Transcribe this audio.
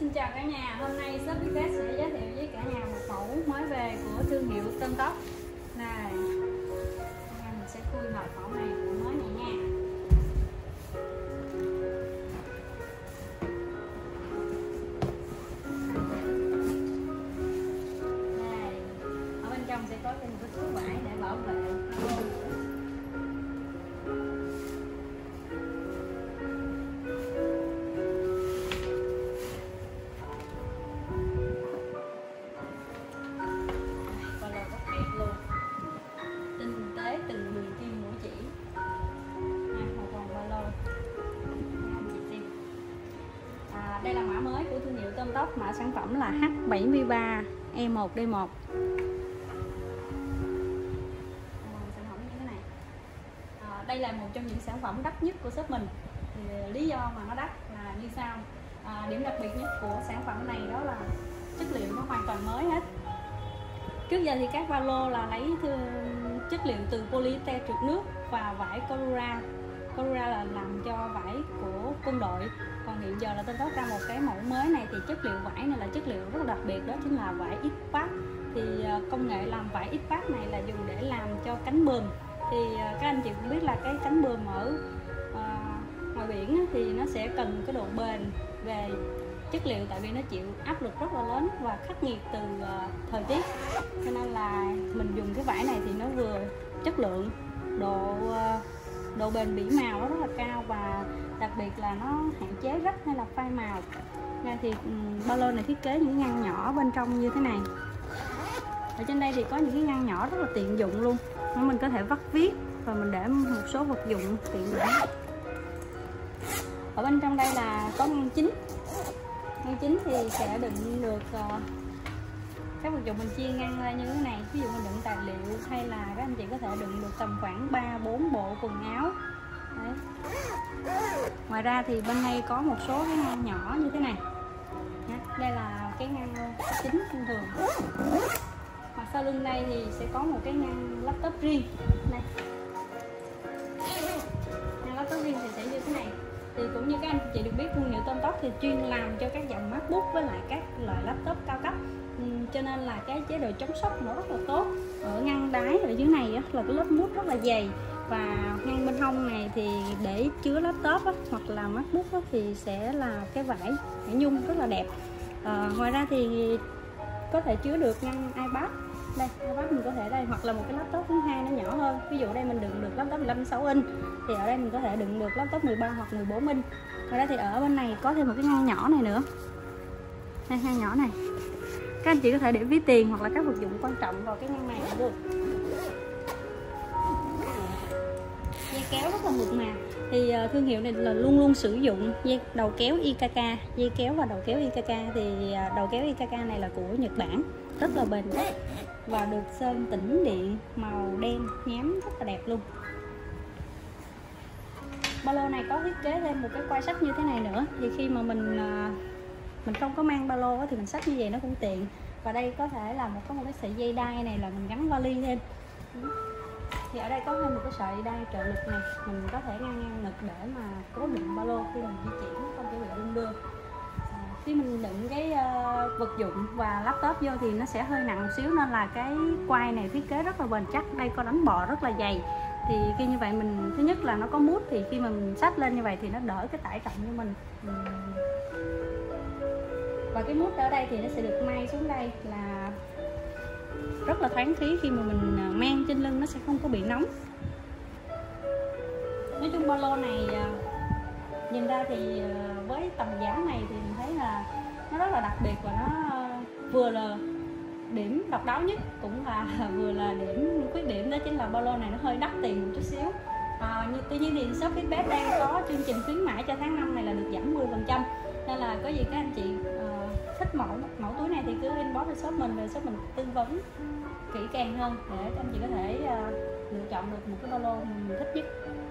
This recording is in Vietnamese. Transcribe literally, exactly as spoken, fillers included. Xin chào cả nhà, hôm nay ShopFeedBest sẽ giới thiệu với cả nhà một mẫu mới về của thương hiệu Tomtoc. Này, hôm nay mình sẽ khui loại mẫu này của mới này nha. Này, ở bên trong sẽ có thêm một cái túi vải để bảo vệ. Đây là mã mới của thương hiệu Tomtoc, mã sản phẩm là H bảy ba E một D một. Sản phẩm như thế này. À, đây là một trong những sản phẩm đắt nhất của shop mình. Thì lý do mà nó đắt là như sau. À, điểm đặc biệt nhất của sản phẩm này đó là chất liệu nó hoàn toàn mới hết. Trước giờ thì các ba lô là lấy chất liệu từ polyester trượt nước và vải Corura. Corura là làm cho vải của quân đội. Còn hiện giờ là Tomtoc ra một cái mẫu mới này thì chất liệu vải này là chất liệu rất đặc biệt, đó chính là vải X-PAC. Thì công nghệ làm vải X-PAC này là dùng để làm cho cánh buồm. Thì các anh chị cũng biết là cái cánh buồm ở uh, ngoài biển thì nó sẽ cần cái độ bền về chất liệu, tại vì nó chịu áp lực rất là lớn và khắc nghiệt từ uh, thời tiết. Cho nên là mình dùng cái vải này thì nó vừa chất lượng, độ uh, độ bền bỉ màu nó rất là cao và đặc biệt là nó hạn chế rách hay là phai màu. Đây thì ba lô này thiết kế những ngăn nhỏ bên trong như thế này. Ở trên đây thì có những cái ngăn nhỏ rất là tiện dụng luôn. Mình có thể vắt viết và mình để một số vật dụng tiện dụng. Ở bên trong đây là có ngăn chính. Ngăn chính thì sẽ đựng được các vật dụng mình chia ngăn ra như thế này. Ví dụ mình đựng tài liệu hay là các anh chị có thể đựng được tầm khoảng ba bốn bộ quần áo. Đấy. Ngoài ra thì bên đây có một số cái ngăn nhỏ như thế này. Đây là cái ngăn chính thông thường. Mà sau lưng đây thì sẽ có một cái ngăn laptop riêng. Đây. Ngăn laptop riêng thì sẽ như thế này. Thì cũng như các anh chị được biết, thương hiệu Tomtoc thì chuyên làm cho các dòng MacBook với lại các loại laptop cao cấp. Cho nên là cái chế độ chống sốc nó rất là tốt. Ở ngăn đáy ở dưới này là cái lớp mút rất là dày. Và ngang bên hông này thì để chứa laptop á, hoặc là MacBook á, thì sẽ là cái vải, vải nhung rất là đẹp. À, ngoài ra thì có thể chứa được ngăn iPad. Đây, iPad mình có thể đây, hoặc là một cái laptop thứ hai nó nhỏ hơn. Ví dụ đây mình đựng được laptop mười lăm phẩy sáu inch thì ở đây mình có thể đựng được laptop mười ba hoặc mười bốn inch. Ngoài ra thì ở bên này có thêm một cái ngăn nhỏ này nữa. Đây, ngăn nhỏ này. Các anh chị có thể để ví tiền hoặc là các vật dụng quan trọng vào cái ngăn này cũng được. Dây kéo rất là mượt mà. Thì thương hiệu này là luôn luôn sử dụng dây đầu kéo Y K K, dây kéo và đầu kéo Y K K. Thì đầu kéo Y K K này là của Nhật Bản, rất là bền chắc và được sơn tĩnh điện màu đen nhám rất là đẹp luôn. Ba lô này có thiết kế thêm một cái quai sách như thế này nữa. Thì khi mà mình mình không có mang ba lô thì mình xách như vậy nó cũng tiện. Và đây có thể là một có một cái sợi dây đai này là mình gắn vali lên. Thì ở đây có thêm một cái sợi đai trợ lực này, mình có thể ngang ngang ngực để mà cố định ba lô khi mình di chuyển, không chỉ bị đung đưa. À, khi mình đựng cái uh, vật dụng và laptop vô thì nó sẽ hơi nặng một xíu, nên là cái quai này thiết kế rất là bền chắc. Đây có đánh bọ rất là dày. Thì khi như vậy mình, thứ nhất là nó có mút, thì khi mà mình xách lên như vậy thì nó đỡ cái tải trọng cho mình. Và cái mút ở đây thì nó sẽ được may xuống đây là rất là thoáng khí, khi mà mình mang trên lưng nó sẽ không có bị nóng. Nói chung ba lô này nhìn ra thì với tầm giá này thì mình thấy là nó rất là đặc biệt và nó vừa là điểm độc đáo nhất, cũng là vừa là điểm khuyết điểm, đó chính là ba lô này nó hơi đắt tiền một chút xíu. À, nhưng tuy nhiên thì ShopFeedBest đang có chương trình khuyến mãi cho tháng năm này là được giảm mười phần trăm, nên là có gì các anh chị thích mẫu mẫu túi này thì cứ inbox cho shop mình, rồi shop mình tư vấn kỹ càng hơn để các anh chị có thể uh, lựa chọn được một cái ba lô mình thích nhất.